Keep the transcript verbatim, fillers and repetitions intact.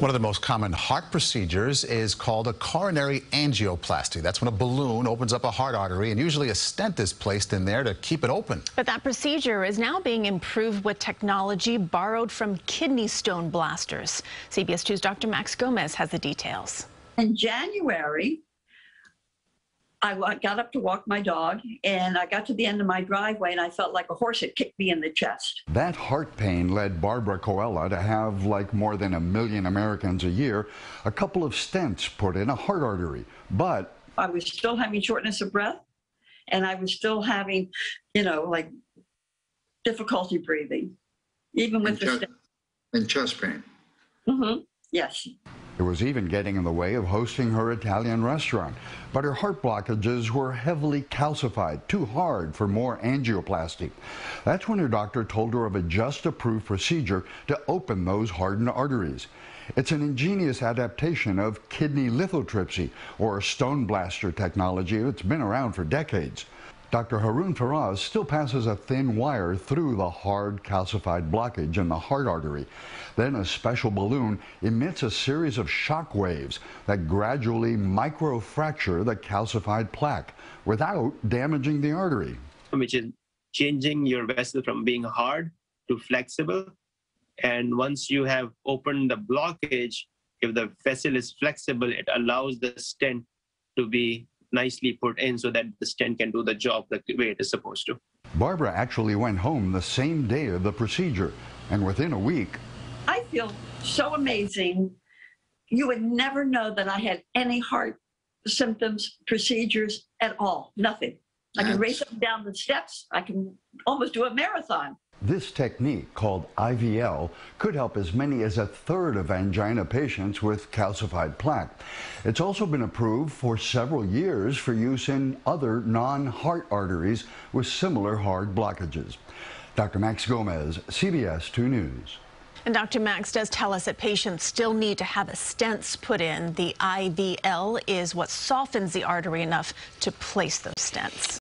One of the most common heart procedures is called a coronary angioplasty. That's when a balloon opens up a heart artery, and usually a stent is placed in there to keep it open. But that procedure is now being improved with technology borrowed from kidney stone blasters. C B S two's Doctor Max Gomez has the details. In January, I got up to walk my dog, and I got to the end of my driveway, and I felt like a horse had kicked me in the chest. That heart pain led Barbara Coelho to have, like more than a million Americans a year, a couple of stents put in a heart artery. But I was still having shortness of breath, and I was still having, you know, like difficulty breathing, even with the stent. And chest pain. Mm-hmm. Yes. It was even getting in the way of hosting her Italian restaurant, but her heart blockages were heavily calcified, too hard for more angioplasty. That's when her doctor told her of a just-approved procedure to open those hardened arteries. It's an ingenious adaptation of kidney lithotripsy, or stone blaster technology that's been around for decades. Doctor Haroon Taraz still passes a thin wire through the hard calcified blockage in the heart artery. Then a special balloon emits a series of shock waves that gradually microfracture the calcified plaque without damaging the artery. Which is changing your vessel from being hard to flexible. And once you have opened the blockage, if the vessel is flexible, it allows the stent to be nicely put in so that the stent can do the job the way it is supposed to. Barbara actually went home the same day of the procedure, and within a week. I feel so amazing. You would never know that I had any heart symptoms, procedures at all, nothing. I can race up and down the steps. I can almost do a marathon. This technique, called I V L, could help as many as a third of angina patients with calcified plaque. It's also been approved for several years for use in other non-heart arteries with similar hard blockages. Doctor Max Gomez, C B S two News. And Doctor Max does tell us that patients still need to have a stents put in. The I V L is what softens the artery enough to place those stents.